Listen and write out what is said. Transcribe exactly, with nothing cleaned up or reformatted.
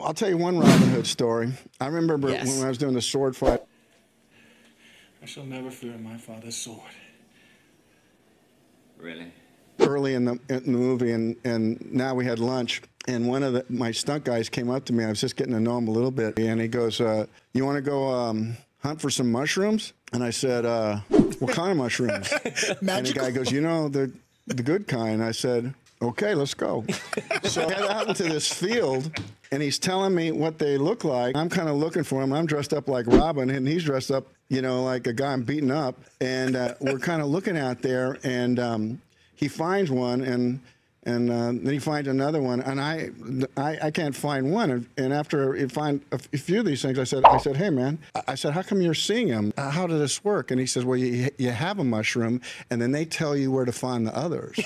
Well, I'll tell you one Robin Hood story. I remember yes. when I was doing the sword fight. I shall never fear my father's sword. Really? Early in the, in the movie, and, and now we had lunch, and one of the, my stunt guys came up to me. I was just getting to know him a little bit, and he goes, uh, you want to go um, hunt for some mushrooms? And I said, uh, what kind of mushrooms? And the guy goes, you know, they're the good kind. I said, okay, let's go. So I head out into this field, and he's telling me what they look like. I'm kind of looking for him. I'm dressed up like Robin, and he's dressed up, you know, like a guy I'm beating up. And uh, we're kind of looking out there, and um, he finds one, and and uh, then he finds another one, and I, I, I can't find one. And, and after I find a few of these things, I said, I said, hey man, I said, how come you're seeing them? Uh, how did this work? And he says, well, you, you have a mushroom, and then they tell you where to find the others.